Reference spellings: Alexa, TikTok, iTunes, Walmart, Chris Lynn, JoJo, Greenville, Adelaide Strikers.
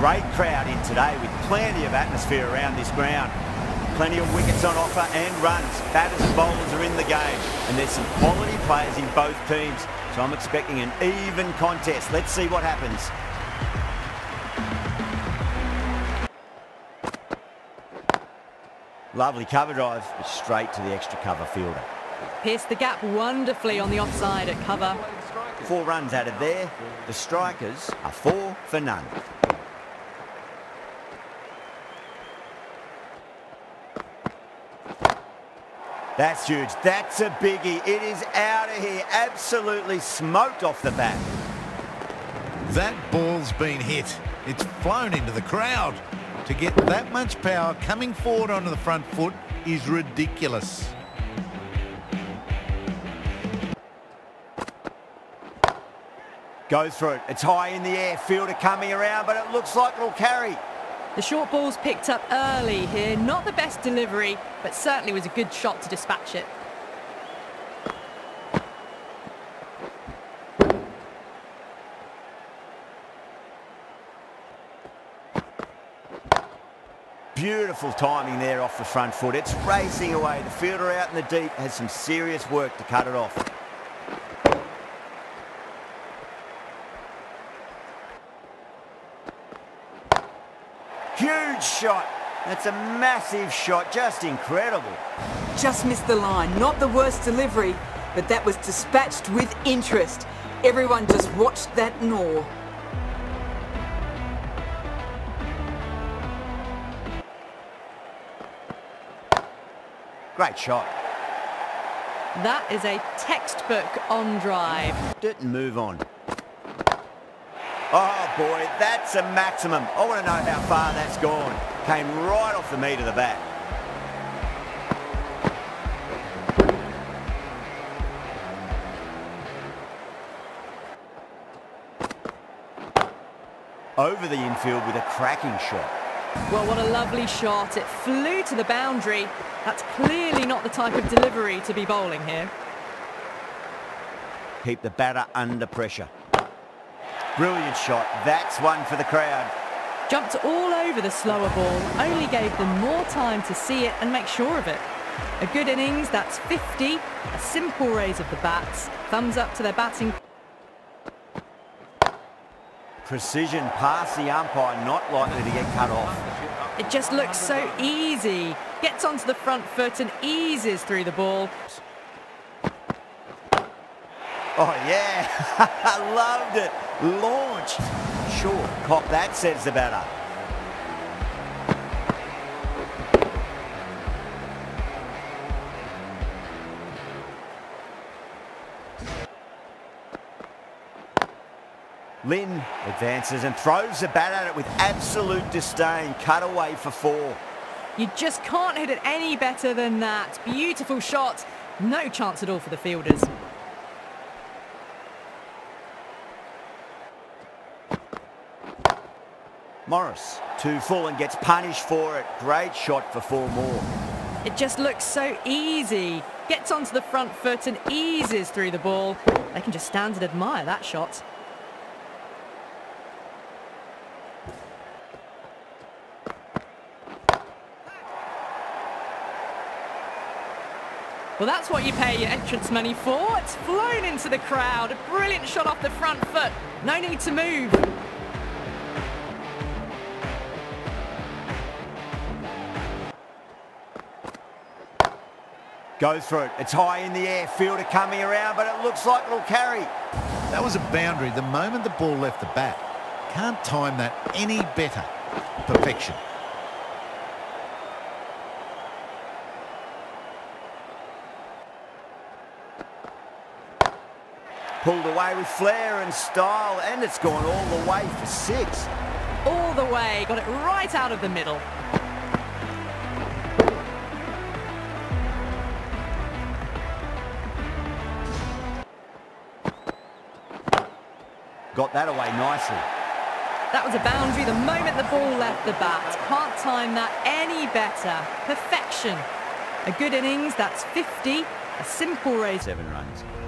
great crowd in today with plenty of atmosphere around this ground. Plenty of wickets on offer and runs. Batters and bowlers are in the game, and there's some quality players in both teams. So I'm expecting an even contest. Let's see what happens. Lovely cover drive, but straight to the extra cover fielder. Pierced the gap wonderfully on the offside at cover. 4 runs added there. The strikers are 4 for none. That's huge. That's a biggie. It is out of here. Absolutely smoked off the bat. That ball's been hit. It's flown into the crowd. To get that much power coming forward onto the front foot is ridiculous. Go through it. It's high in the air. Fielder coming around, but it looks like it'll carry. The short ball's picked up early here. Not the best delivery, but certainly was a good shot to dispatch it. Beautiful timing there off the front foot. It's racing away. The fielder out in the deep has some serious work to cut it off. Huge shot. That's a massive shot. Just incredible. Just missed the line. Not the worst delivery, but that was dispatched with interest. Everyone just watched that in awe. Great shot. That is a textbook on drive. Didn't move on. Oh boy, that's a maximum. I want to know how far that's gone. Came right off the meat of the bat. Over the infield with a cracking shot. Well, what a lovely shot. It flew to the boundary. That's clearly not the type of delivery to be bowling here. Keep the batter under pressure. Brilliant shot. That's one for the crowd. Jumped all over the slower ball, only gave them more time to see it and make sure of it. A good innings, that's 50. A simple raise of the bats. Thumbs up to their batting. Precision past the umpire, not likely to get cut off. It just looks so easy. Gets onto the front foot and eases through the ball. Oh yeah, I loved it. Launched. Sure, cop that, says the batter. Lynn advances and throws the bat at it with absolute disdain. Cut away for 4. You just can't hit it any better than that. Beautiful shot. No chance at all for the fielders. Morris too full and gets punished for it. Great shot for 4 more. It just looks so easy. Gets onto the front foot and eases through the ball. They can just stand and admire that shot. Well, that's what you pay your entrance money for. It's flown into the crowd. A brilliant shot off the front foot. No need to move. Go through it. It's high in the air. Fielder coming around, but it looks like it'll carry. That was a boundary the moment the ball left the bat. Can't time that any better. Perfection. Pulled away with flair and style, and it's gone all the way for 6. All the way, got it right out of the middle. Got that away nicely. That was a boundary the moment the ball left the bat. Can't time that any better. Perfection. A good innings, that's 50. A simple raise. 7 runs.